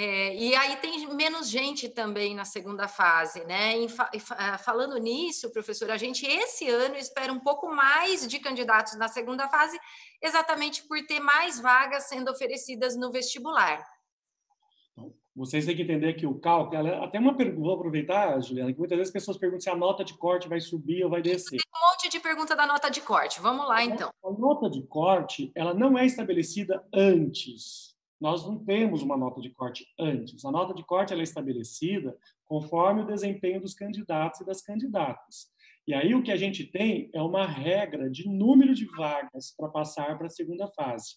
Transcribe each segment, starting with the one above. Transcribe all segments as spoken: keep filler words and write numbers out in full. É, e aí tem menos gente também na segunda fase, né? E fa falando nisso, professor, a gente esse ano espera um pouco mais de candidatos na segunda fase, exatamente por ter mais vagas sendo oferecidas no vestibular. Vocês têm que entender que o cálculo, ela, até uma pergunta, vou aproveitar, Juliana, que muitas vezes as pessoas perguntam se a nota de corte vai subir ou vai descer. Tem um monte de pergunta da nota de corte, vamos lá então. A nota de corte, ela não é estabelecida antes. Nós não temos uma nota de corte antes. A nota de corte ela é estabelecida conforme o desempenho dos candidatos e das candidatas. E aí o que a gente tem é uma regra de número de vagas para passar para a segunda fase.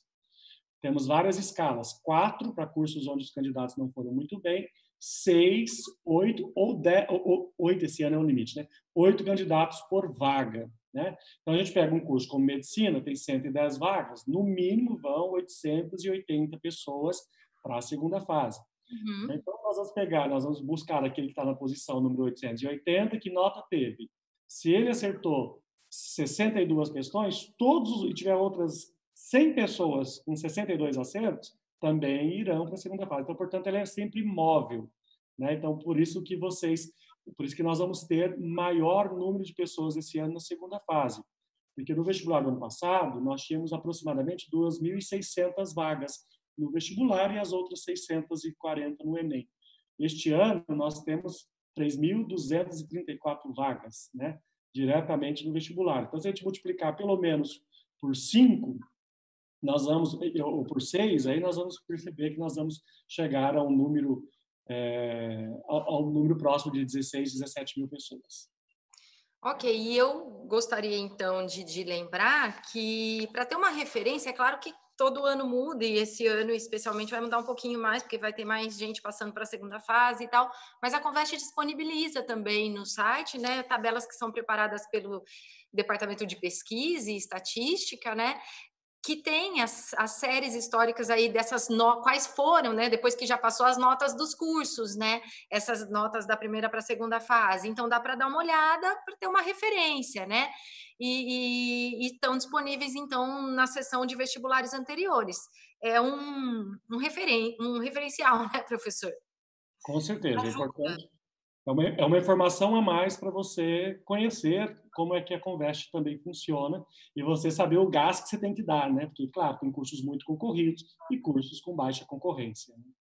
Temos várias escalas, quatro para cursos onde os candidatos não foram muito bem, seis, oito ou dez, ou, oito, esse ano é o limite, né? Oito candidatos por vaga, né? Então, a gente pega um curso como medicina, tem cento e dez vagas, no mínimo vão oitocentas e oitenta pessoas para a segunda fase. Uhum. Então, nós vamos pegar, nós vamos buscar aquele que está na posição número oitocentos e oitenta, que nota teve. Se ele acertou sessenta e duas questões, todos, e tiver outras cem pessoas com sessenta e dois acertos também irão para a segunda fase. Então, portanto, ela é sempre móvel, né? Então, por isso que vocês, por isso que nós vamos ter maior número de pessoas esse ano na segunda fase. Porque no vestibular do ano passado, nós tínhamos aproximadamente duas mil e seiscentas vagas no vestibular e as outras seiscentas e quarenta no Enem. Este ano, nós temos três mil duzentas e trinta e quatro vagas, né? Diretamente no vestibular. Então, se a gente multiplicar pelo menos por cinco, nós vamos, ou por seis, aí nós vamos perceber que nós vamos chegar a um número, é, a, a um número próximo de dezesseis, dezessete mil pessoas. Ok, e eu gostaria então de, de lembrar que, para ter uma referência, é claro que todo ano muda, e esse ano especialmente vai mudar um pouquinho mais, porque vai ter mais gente passando para a segunda fase e tal, mas a Comvest disponibiliza também no site, né, tabelas que são preparadas pelo Departamento de Pesquisa e Estatística, né, que tem as, as séries históricas aí dessas, no, quais foram, né, depois que já passou as notas dos cursos, né, essas notas da primeira para a segunda fase, então dá para dar uma olhada, para ter uma referência, né, e, e, e estão disponíveis, então, na seção de vestibulares anteriores, é um, um, referen, um referencial, né, professor? Com certeza, é importante, é uma, é uma informação a mais para você conhecer como é que a Comvest também funciona e você saber o gás que você tem que dar, né? Porque, claro, tem cursos muito concorridos e cursos com baixa concorrência.